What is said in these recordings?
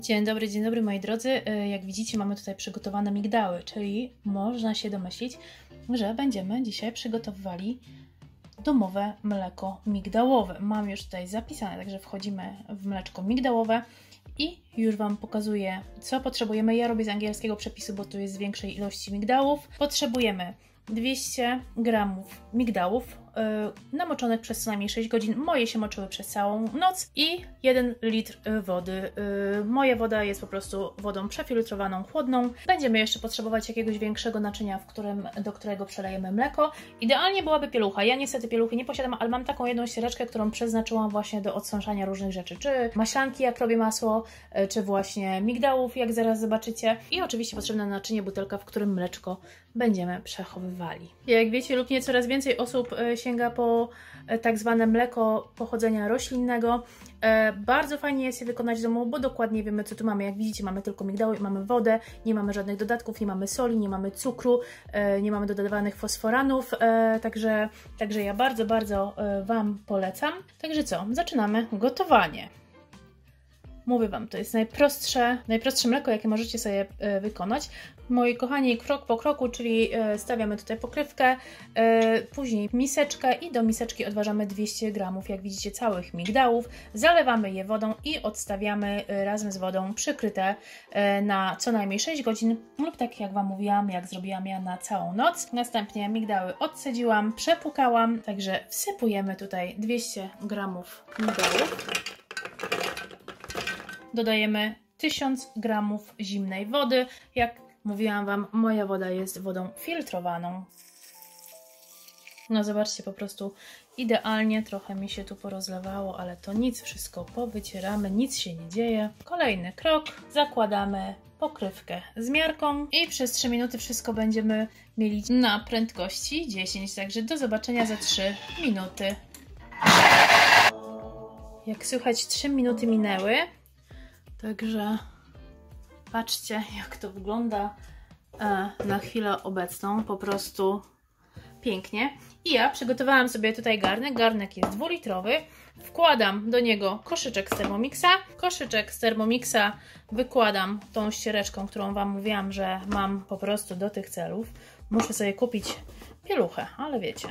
Dzień dobry moi drodzy. Jak widzicie, mamy tutaj przygotowane migdały, czyli można się domyślić, że będziemy dzisiaj przygotowywali domowe mleko migdałowe. Mam już tutaj zapisane, także wchodzimy w mleczko migdałowe i już Wam pokazuję, co potrzebujemy. Ja robię z angielskiego przepisu, bo tu jest z większej ilości migdałów. Potrzebujemy 200 g migdałów namoczonych przez co najmniej 6 godzin. Moje się moczyły przez całą noc i 1 litr wody. Moja woda jest po prostu wodą przefiltrowaną, chłodną. Będziemy jeszcze potrzebować jakiegoś większego naczynia, do którego przelejemy mleko. Idealnie byłaby pielucha. Ja niestety pieluchy nie posiadam, ale mam taką jedną ściereczkę, którą przeznaczyłam właśnie do odsączania różnych rzeczy. Czy maślanki, jak robię masło, czy właśnie migdałów, jak zaraz zobaczycie. I oczywiście potrzebne naczynie, butelka, w którym mleczko będziemy przechowywali. Jak wiecie lub nie, coraz więcej osób sięga po tak zwane mleko pochodzenia roślinnego. Bardzo fajnie jest je wykonać w domu, bo dokładnie wiemy, co tu mamy. Jak widzicie, mamy tylko migdały, mamy wodę, nie mamy żadnych dodatków, nie mamy soli, nie mamy cukru, nie mamy dodawanych fosforanów, także ja bardzo, bardzo Wam polecam. Także co? Zaczynamy gotowanie. Mówię Wam, to jest najprostsze mleko, jakie możecie sobie wykonać. Moi kochani, krok po kroku, czyli stawiamy tutaj pokrywkę, później miseczkę i do miseczki odważamy 200 g, jak widzicie, całych migdałów. Zalewamy je wodą i odstawiamy razem z wodą przykryte na co najmniej 6 godzin lub tak jak Wam mówiłam, jak zrobiłam ja, na całą noc. Następnie migdały odcedziłam, przepłukałam, także wsypujemy tutaj 200 g migdałów. Dodajemy 1000 g zimnej wody. Jak mówiłam Wam, moja woda jest wodą filtrowaną. No zobaczcie, po prostu idealnie, trochę mi się tu porozlewało, ale to nic, wszystko powycieramy, nic się nie dzieje. Kolejny krok, zakładamy pokrywkę z miarką i przez 3 minuty wszystko będziemy mielić na prędkości 10, także do zobaczenia za 3 minuty. Jak słychać, 3 minuty minęły. Także patrzcie, jak to wygląda na chwilę obecną, po prostu pięknie. I ja przygotowałam sobie tutaj garnek jest 2-litrowy. Wkładam do niego koszyczek z Thermomixa. Koszyczek z Thermomixa wykładam tą ściereczką, którą Wam mówiłam, że mam po prostu do tych celów. Muszę sobie kupić pieluchę, ale wiecie,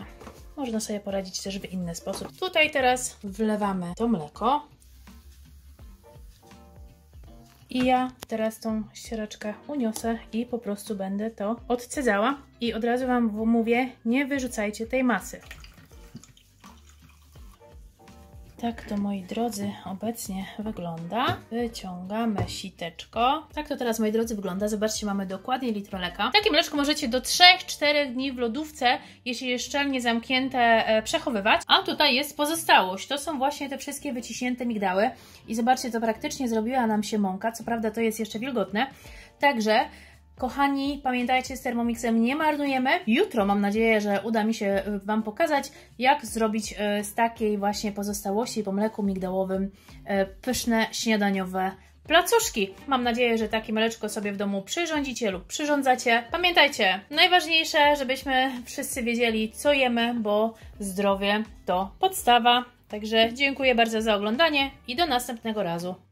można sobie poradzić też w inny sposób. Tutaj teraz wlewamy to mleko. I ja teraz tą ściereczkę uniosę i po prostu będę to odcedzała. I od razu Wam mówię, nie wyrzucajcie tej masy. Tak to, moi drodzy, obecnie wygląda. Wyciągamy siteczko. Tak to teraz, moi drodzy, wygląda. Zobaczcie, mamy dokładnie litr mleka. Takie mleczko możecie do 3-4 dni w lodówce, jeśli jest szczelnie zamknięte, przechowywać. A tutaj jest pozostałość. To są właśnie te wszystkie wyciśnięte migdały. I zobaczcie, to praktycznie zrobiła nam się mąka. Co prawda to jest jeszcze wilgotne. Także... kochani, pamiętajcie, z Thermomixem nie marnujemy. Jutro mam nadzieję, że uda mi się Wam pokazać, jak zrobić z takiej właśnie pozostałości po mleku migdałowym pyszne śniadaniowe placuszki. Mam nadzieję, że takie mleczko sobie w domu przyrządzicie lub przyrządzacie. Pamiętajcie, najważniejsze, żebyśmy wszyscy wiedzieli, co jemy, bo zdrowie to podstawa. Także dziękuję bardzo za oglądanie i do następnego razu.